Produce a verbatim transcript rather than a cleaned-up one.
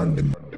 Mandem.